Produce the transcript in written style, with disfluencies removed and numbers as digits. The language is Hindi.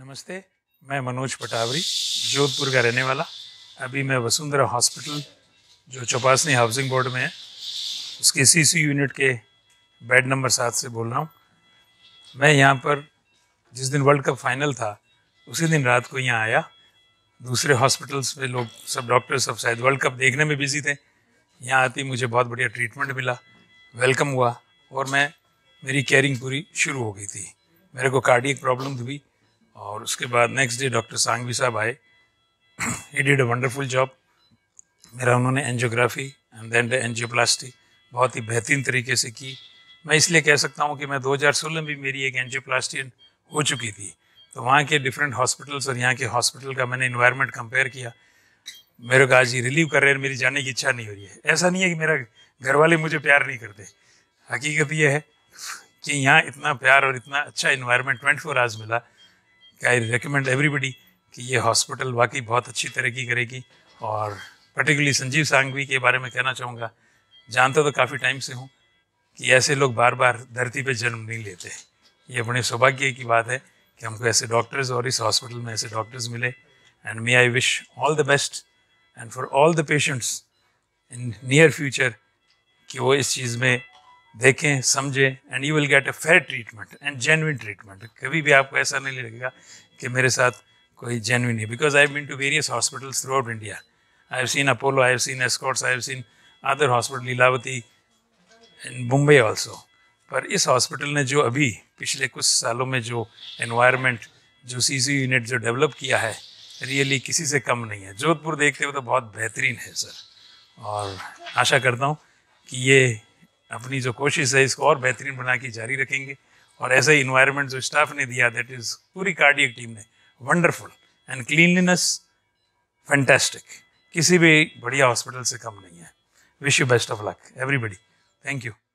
नमस्ते, मैं मनोज पटावरी, जोधपुर का रहने वाला। अभी मैं वसुंधरा हॉस्पिटल जो चौपासनी हाउसिंग बोर्ड में है उसके सीसीयू यूनिट के बेड नंबर 7 से बोल रहा हूँ। मैं यहाँ पर जिस दिन वर्ल्ड कप फाइनल था उसी दिन रात को यहाँ आया। दूसरे हॉस्पिटल्स में लोग सब डॉक्टर सब शायद वर्ल्ड कप देखने में बिजी थे। यहाँ आते ही मुझे बहुत बढ़िया ट्रीटमेंट मिला, वेलकम हुआ और मेरी केयरिंग पूरी शुरू हो गई थी। मेरे को कार्डियक प्रॉब्लम हुई और उसके बाद नेक्स्ट डे डॉक्टर सांघवी साहब आए। He did a wonderful job. मेरा उन्होंने angiography and then the angioplasty बहुत ही बेहतरीन तरीके से की। मैं इसलिए कह सकता हूँ कि मैं 2016 में भी मेरी एक एंजियोप्लास्टी हो चुकी थी, तो वहाँ के डिफरेंट हॉस्पिटल्स और यहाँ के हॉस्पिटल का मैंने इन्वायरमेंट कंपेयर किया। मेरे को आज ये रिलीव कर रहे हैं, मेरी जाने की इच्छा नहीं हो रही है। ऐसा नहीं है कि मेरा घर वाले मुझे प्यार नहीं करते, हकीकत यह है कि यहाँ इतना प्यार और इतना अच्छा इन्वायरमेंट 24 आवर्स मिला। आई रिकमेंड एवरीबडी कि ये हॉस्पिटल वाकई बहुत अच्छी तरक्की करेगी। और पर्टिकुलरली संजीव सांघवी के बारे में कहना चाहूँगा, जानता तो काफ़ी टाइम से हूँ कि ऐसे लोग बार बार धरती पे जन्म नहीं लेते। ये अपने सौभाग्य की बात है कि हमको ऐसे डॉक्टर्स और इस हॉस्पिटल में ऐसे डॉक्टर्स मिले। And may I wish all the best and for all the patients in near future कि वो इस चीज़ में देखें, समझें and you will get a fair treatment and genuine treatment. कभी भी आपको ऐसा नहीं लगेगा कि मेरे साथ कोई जेन्युइन नहीं, because I have been to various hospitals throughout India. I have seen Apollo, I have seen Escorts, I have seen other hospital, Lilavati in Mumbai also. पर इस हॉस्पिटल ने जो अभी पिछले कुछ सालों में जो एनवायरनमेंट, जो सीसीयू यूनिट जो डेवलप किया है, रियली किसी से कम नहीं है। जोधपुर देखते हुए तो बहुत बेहतरीन है सर, और आशा करता हूँ कि ये अपनी जो कोशिश है इसको और बेहतरीन बना के जारी रखेंगे। और ऐसा ही इन्वायरमेंट जो स्टाफ ने दिया, दैट इज़ पूरी कार्डियक टीम ने, वंडरफुल एंड क्लीनलीनेस फैंटास्टिक, किसी भी बढ़िया हॉस्पिटल से कम नहीं है। Wish you best of luck everybody, thank you.